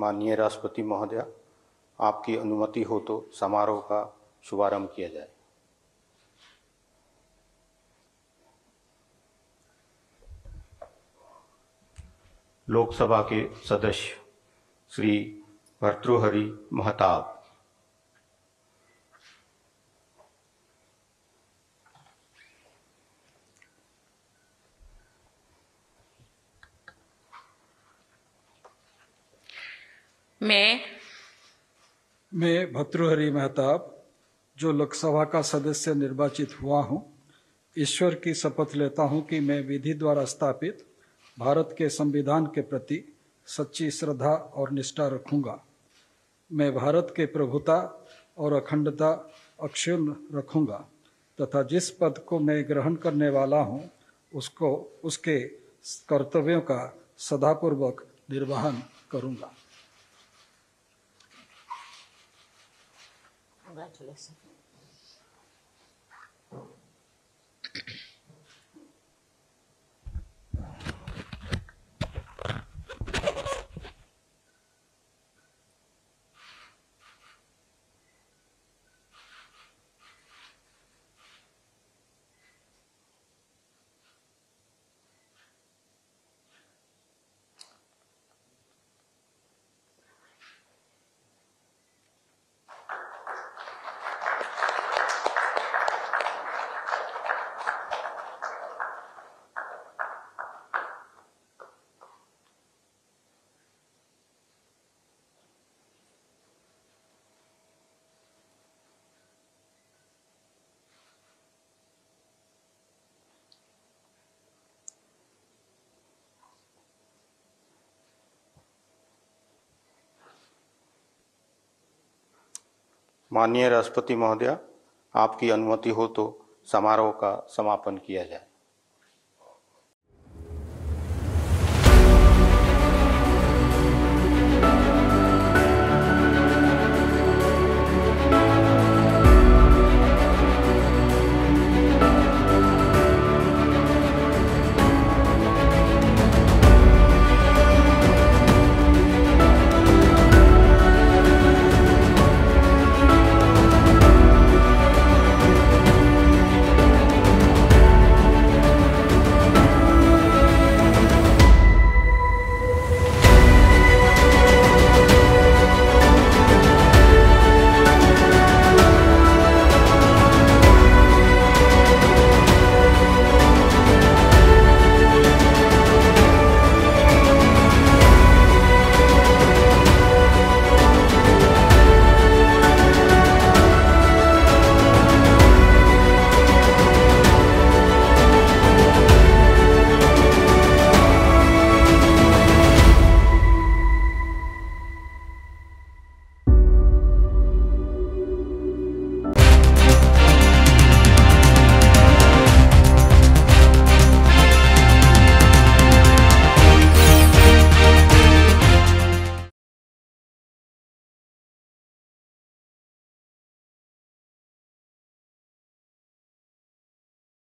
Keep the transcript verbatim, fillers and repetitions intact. माननीय राष्ट्रपति महोदया, आपकी अनुमति हो तो समारोह का शुभारंभ किया जाए। लोकसभा के सदस्य श्री भर्तृहरि महताब, मैं मैं भर्तृहरि महताब, जो लोकसभा का सदस्य निर्वाचित हुआ हूँ, ईश्वर की शपथ लेता हूँ कि मैं विधि द्वारा स्थापित भारत के संविधान के प्रति सच्ची श्रद्धा और निष्ठा रखूँगा। मैं भारत के प्रभुता और अखंडता अक्षुण्ण रखूँगा तथा जिस पद को मैं ग्रहण करने वाला हूँ उसको उसके कर्तव्यों का सदापूर्वक निर्वहन करूँगा। माननीय राष्ट्रपति महोदया, आपकी अनुमति हो तो समारोह का समापन किया जाए।